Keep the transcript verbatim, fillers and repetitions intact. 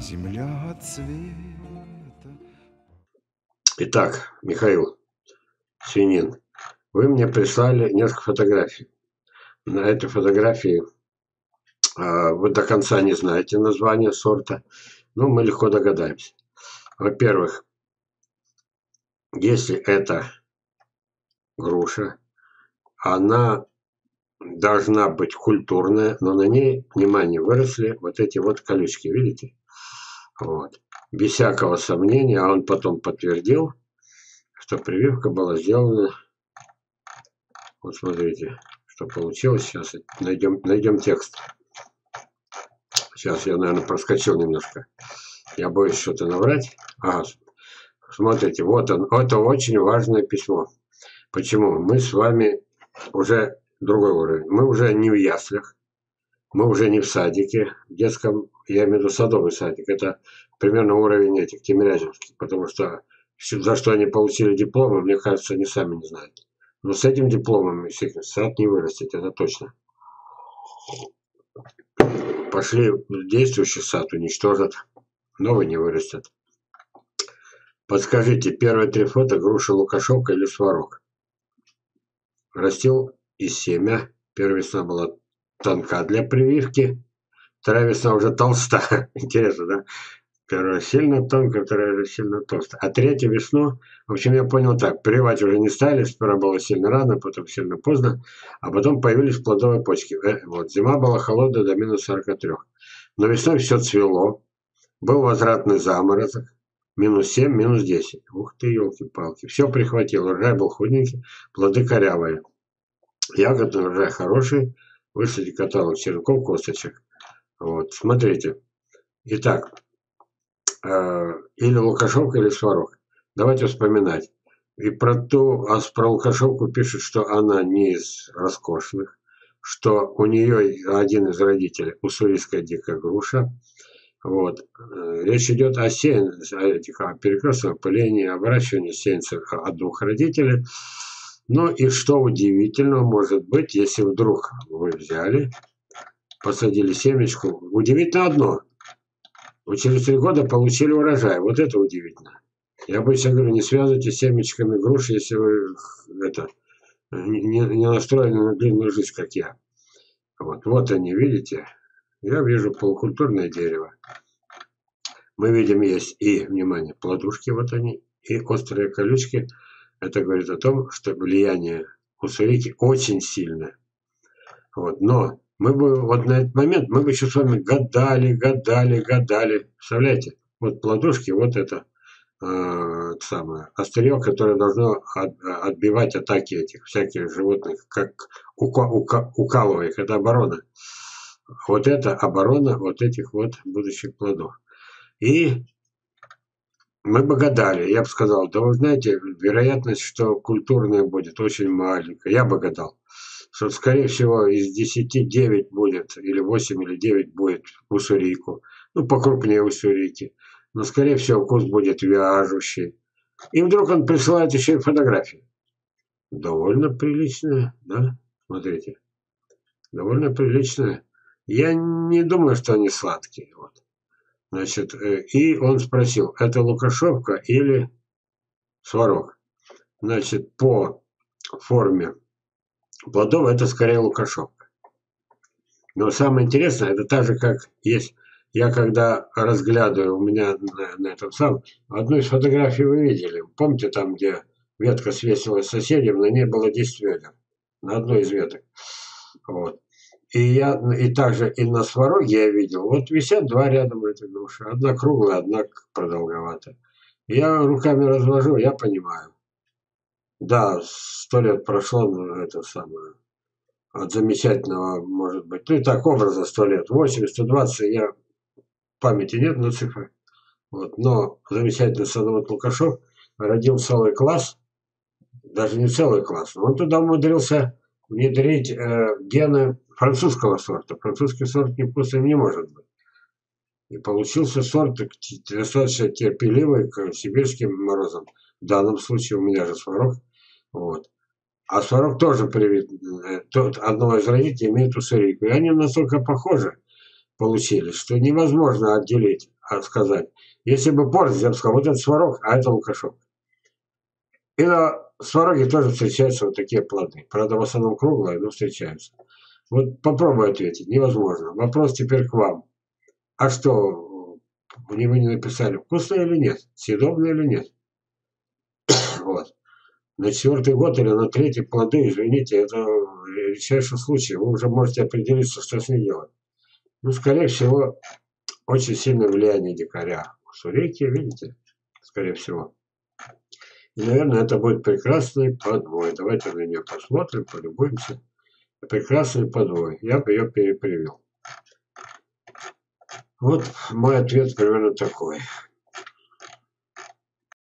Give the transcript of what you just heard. Земля цвета. Итак, Михаил Свинин, вы мне прислали несколько фотографий. На этой фотографии э, вы до конца не знаете название сорта, но мы легко догадаемся. Во-первых, если это груша, она должна быть культурная, но на ней, внимание, выросли вот эти вот колючки, видите? Вот. Без всякого сомнения, а он потом подтвердил, что прививка была сделана. Вот смотрите, что получилось. Сейчас найдем, найдем текст. Сейчас я, наверное, проскочил немножко. Я боюсь что-то наврать. Ага. Смотрите, вот он. Это очень важное письмо. Почему? Мы с вами уже другой уровень. Мы уже не в яслях. Мы уже не в садике. В детском, я имею в виду садовый садик. Это примерно уровень этих тимирязевских. Потому что за что они получили дипломы, мне кажется, они сами не знают. Но с этим дипломом сад не вырастет, это точно. Пошли действующий сад, уничтожат. Новый не вырастет. Подскажите, первые три фото груша Лукашевка или Сварог? Растил из семя. Первая весна была тонка для прививки. Вторая весна уже толста. Интересно, да? Первая сильно тонкая, вторая сильно толстая. А третью весну, в общем, я понял так, прививать уже не стали, сперва было сильно рано, потом сильно поздно, а потом появились плодовые почки. Э, вот, зима была холодная до минус сорок три. Но весной все цвело, был возвратный заморозок, минус семь, минус десять. Ух ты, елки-палки, все прихватило, урожай был худенький, плоды корявые. Ягодный урожай хороший, вышли каталог черенков, косточек. Вот, смотрите. Итак, или Лукашевка, или Шварок. Давайте вспоминать. И про ту, а про Лукашевку пишут, что она не из роскошных, что у нее один из родителей уссурийская дикая груша. Вот. Речь идет о, сеян... о перекрестном опылении, о выращивании сеянцев от двух родителей. Ну и что удивительного может быть, если вдруг вы взяли, посадили семечку. Удивительно одно. Вы через три года получили урожай. Вот это удивительно. Я обычно говорю, не связывайте с семечками груши, если вы это, не, не настроены на длинную жизнь, как я. Вот, вот они, видите? Я вижу полукультурное дерево. Мы видим, есть и, внимание, плодушки, вот они, и острые колючки. Это говорит о том, что влияние уссурийки очень сильное. Вот, но... Мы бы вот на этот момент, мы бы еще с вами гадали, гадали, гадали. Представляете? Вот плодушки, вот это э, самое острие, которое должно от, отбивать атаки этих всяких животных, как ука, ука, укалывая их. Это оборона. Вот это оборона вот этих вот будущих плодов. И мы бы гадали. Я бы сказал, да вы знаете, вероятность, что культурная будет очень маленькая. Я бы гадал, что, скорее всего, из десяти девять будет, или восемь, или девять будет уссурийку. Ну, покрупнее уссурийки. Но, скорее всего, вкус будет вяжущий. И вдруг он присылает еще и фотографии. Довольно приличная, да? Смотрите. Довольно приличная. Я не думаю, что они сладкие. Вот. Значит, и он спросил, это Лукашевка или Сварог? Значит, по форме плодов это скорее Лукашевка. Но самое интересное, это так же, как есть. Я когда разглядываю, у меня на, на этом самом, одну из фотографий вы видели. Помните там, где ветка свесилась с соседям, на ней было десять ведер. На одной из веток. Вот. И я, и также и на Свароге я видел. Вот висят два рядом эти груши. Одна круглая, одна продолговатая. Я руками развожу, я понимаю. Да, сто лет прошло, но это самое, от замечательного, может быть, ну и так образа сто лет, восемьдесят, сто двадцать, я, памяти нет, но цифры, вот, но замечательный садовод Лукашев родил целый класс, даже не целый класс, но он туда умудрился внедрить э, гены французского сорта, французский сорт невкусным не может быть, и получился сорт достаточно терпеливый к сибирским морозам, в данном случае у меня же Сварог. Вот. А Сварог тоже привит. Тот, одного из родителей имеет уссурийку. И они настолько похожи получились, что невозможно отделить сказать. Если бы позже, я бы сказал, вот это Сварог, а это Лукашевка. И на Свароге тоже встречаются вот такие плоды. Правда, в основном круглые, но встречаются. Вот попробуй ответить, невозможно. Вопрос теперь к вам. А что, мне вы не написали, вкусно или нет? Съедобно или нет? Вот. На четвертый год или на третий плоды, извините, это редчайший случай. Вы уже можете определиться, что с ней делать. Ну, скорее всего, очень сильное влияние дикаря. Суреки, видите, скорее всего. И, наверное, это будет прекрасный подвой. Давайте на нее посмотрим, полюбуемся. Прекрасный подвой. Я бы ее перепривел. Вот мой ответ примерно такой.